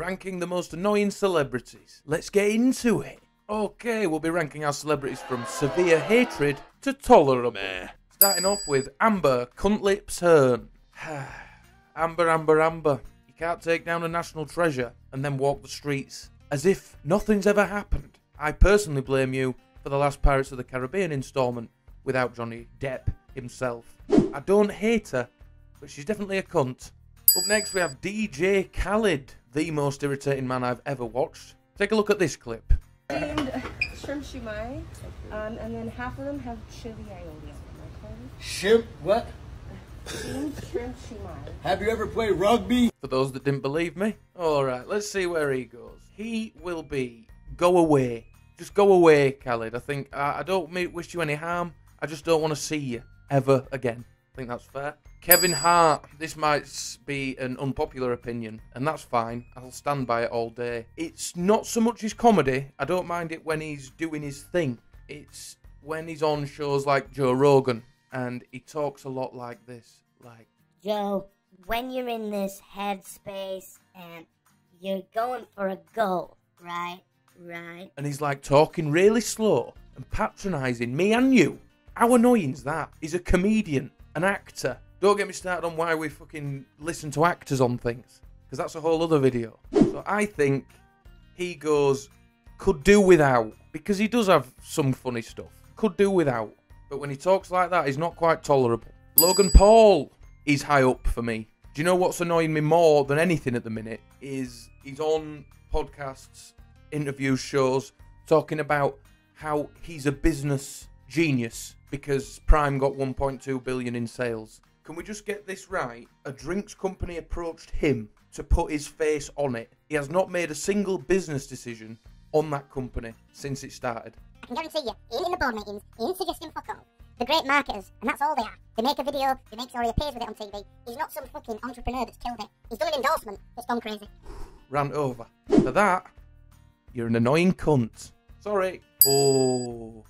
ranking the most annoying celebrities. Let's get into it. Okay, we'll be ranking our celebrities from severe hatred to tolerable. Starting off with Amber Cuntlips Hearn. Amber. You can't take down a national treasure and then walk the streets as if nothing's ever happened. I personally blame you for the last Pirates of the Caribbean installment without Johnny Depp himself. I don't hate her, but she's definitely a cunt. Up next we have DJ Khaled, the most irritating man I've ever watched. Take a look at this clip. And shrimp shumai, and then half of them have chili aioli. Okay? Shrimp what? Shrimp shumai. Have you ever played rugby? For those that didn't believe me. Alright, let's see where he goes. He will be, go away. Just go away, Khaled. I think, I don't wish you any harm. I just don't want to see you ever again. I think that's fair. Kevin Hart. This might be an unpopular opinion, and that's fine. I'll stand by it all day. It's not so much his comedy. I don't mind it when he's doing his thing. It's when he's on shows like Joe Rogan, and he talks a lot like this. Like, Joe, when you're in this headspace and you're going for a goal, right? And he's like talking really slow and patronising me and you. How annoying's that? He's a comedian, an actor. Don't get me started on why we fucking listen to actors on things, because that's a whole other video. So I think he goes, could do without, because he does have some funny stuff. Could do without. But when he talks like that, he's not quite tolerable. Logan Paul is high up for me. Do you know what's annoying me more than anything at the minute? Is he's on podcasts, interview shows, talking about how he's a business genius because Prime got 1.2 billion in sales. Can we just get this right? A drinks company approached him to put his face on it. He has not made a single business decision on that company since it started. I can guarantee you, he ain't in the board meetings, he ain't suggesting fuck all. They're great marketers, and that's all they are. They make a video, they make sure he appears with it on TV. He's not some fucking entrepreneur that's killed it. He's done an endorsement that's gone crazy. Rant over. For that, you're an annoying cunt. Sorry. Oh,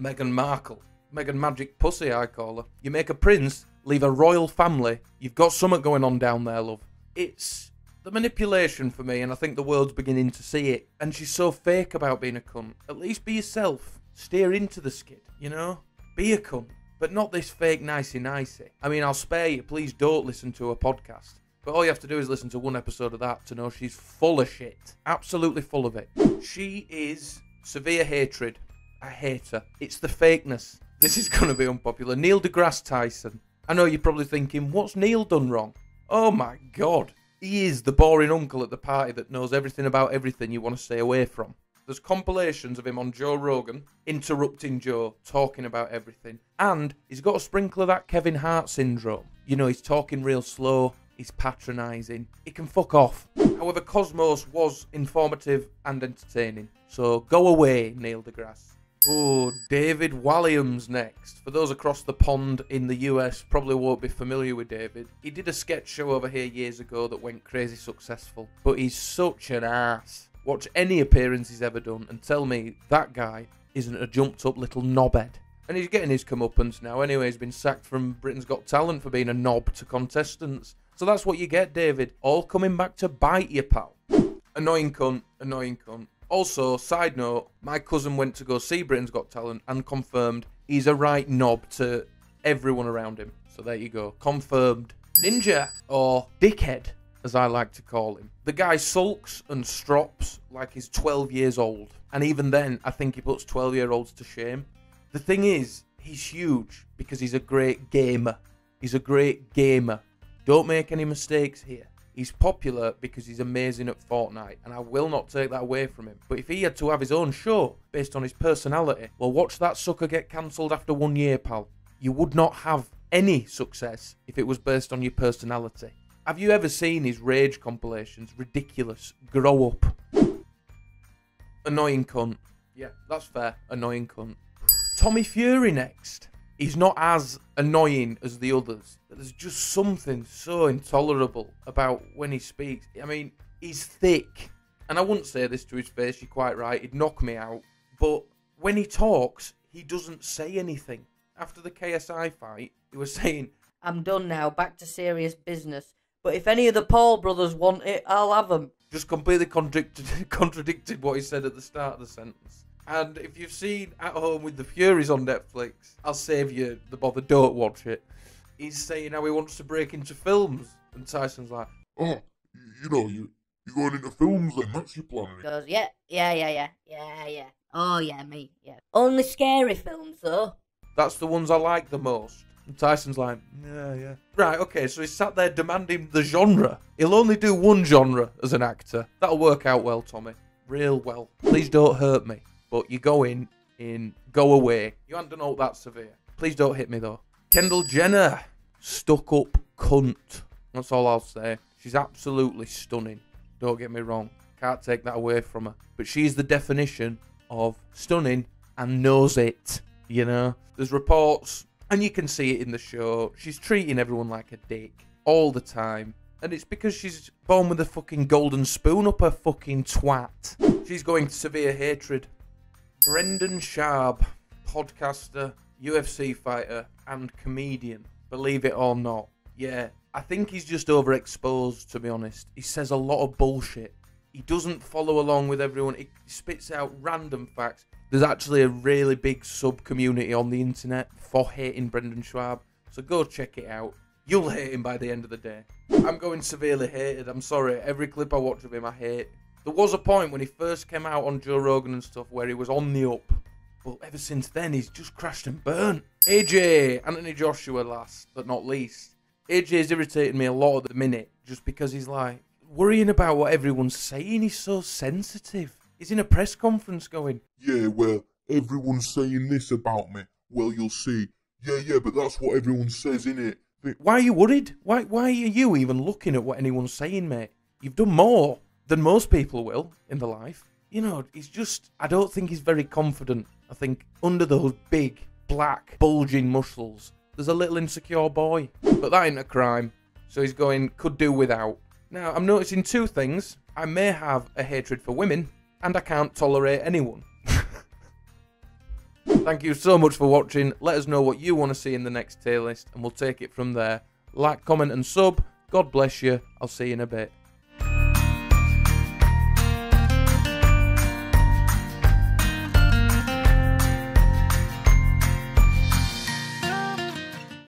Meghan Markle. Meghan Magic Pussy, I call her. You make a prince, leave a royal family. You've got something going on down there, love. It's the manipulation for me, and I think the world's beginning to see it. And she's so fake about being a cunt. At least be yourself. Steer into the skid, you know? Be a cunt. But not this fake nicey-nicey. I mean, I'll spare you. Please don't listen to her podcast. But all you have to do is listen to one episode of that to know she's full of shit. Absolutely full of it. She is severe hatred. I hate her. It's the fakeness. This is going to be unpopular. Neil deGrasse Tyson. I know you're probably thinking, what's Neil done wrong? Oh my God. He is the boring uncle at the party that knows everything about everything you want to stay away from. There's compilations of him on Joe Rogan, interrupting Joe, talking about everything. And he's got a sprinkle of that Kevin Hart syndrome. You know, he's talking real slow. He's patronising. He can fuck off. However, Cosmos was informative and entertaining. So go away, Neil deGrasse. Oh, David Walliams next. For those across the pond in the US, probably won't be familiar with David. He did a sketch show over here years ago that went crazy successful, but he's such an ass. Watch any appearance he's ever done and tell me that guy isn't a jumped up little knobhead. And he's getting his comeuppance now anyway. He's been sacked from Britain's Got Talent for being a knob to contestants. So that's what you get, David. All coming back to bite you, pal. Annoying cunt, annoying cunt. Also, side note, my cousin went to go see Britain's Got Talent and confirmed he's a right knob to everyone around him. So there you go. Confirmed. Ninja, or dickhead, as I like to call him. The guy sulks and strops like he's 12 years old. And even then, I think he puts 12-year-olds to shame. The thing is, he's huge because he's a great gamer. He's a great gamer. Don't make any mistakes here. He's popular because he's amazing at Fortnite, and I will not take that away from him. But if he had to have his own show based on his personality, well, watch that sucker get cancelled after 1 year, pal. You would not have any success if it was based on your personality. Have you ever seen his rage compilations? Ridiculous. Grow up. Annoying cunt. Yeah, that's fair. Annoying cunt. Tommy Fury next. He's not as annoying as the others. There's just something so intolerable about when he speaks. I mean, he's thick. And I wouldn't say this to his face, you're quite right. He'd knock me out. But when he talks, he doesn't say anything. After the KSI fight, he was saying, I'm done now, back to serious business. But if any of the Paul brothers want it, I'll have them. Just completely contradicted what he said at the start of the sentence. And if you've seen At Home With The Furies on Netflix, I'll save you the bother, don't watch it. He's saying how he wants to break into films. And Tyson's like, oh, you know, you're going into films then, that's your plan. He goes, yeah. Oh, yeah, me, yeah. Only scary films, though. That's the ones I like the most. And Tyson's like, yeah. Right, okay, so he sat there demanding the genre. He'll only do one genre as an actor. That'll work out well, Tommy. Real well. Please don't hurt me. But you go in, go away. You hadn't done all that severe. Please don't hit me, though. Kendall Jenner. Stuck up cunt. That's all I'll say. She's absolutely stunning. Don't get me wrong. Can't take that away from her. But she's the definition of stunning and knows it, you know? There's reports, and you can see it in the show. She's treating everyone like a dick all the time. And it's because she's born with a fucking golden spoon up her fucking twat. She's going to severe hatred. Brendan Schaub, podcaster, UFC fighter, and comedian. Believe it or not. Yeah, I think he's just overexposed, to be honest. He says a lot of bullshit. He doesn't follow along with everyone. He spits out random facts. There's actually a really big sub-community on the internet for hating Brendan Schaub. So go check it out. You'll hate him by the end of the day. I'm going severely hated. I'm sorry. Every clip I watch of him, I hate. There was a point when he first came out on Joe Rogan and stuff where he was on the up. But ever since then, he's just crashed and burned. AJ, Anthony Joshua last, but not least. AJ's irritated me a lot at the minute just because he's like, worrying about what everyone's saying, he's so sensitive. He's in a press conference going, yeah, well, everyone's saying this about me. Well, you'll see. Yeah, but that's what everyone says, innit? Why are you worried? Why are you even looking at what anyone's saying, mate? You've done more than most people will in their life. You know, he's just, I don't think he's very confident. I think under those big, black, bulging muscles, there's a little insecure boy. But that ain't a crime. So he's going, could do without. Now, I'm noticing two things. I may have a hatred for women, and I can't tolerate anyone. Thank you so much for watching. Let us know what you want to see in the next tier list, and we'll take it from there. Like, comment, and sub. God bless you. I'll see you in a bit.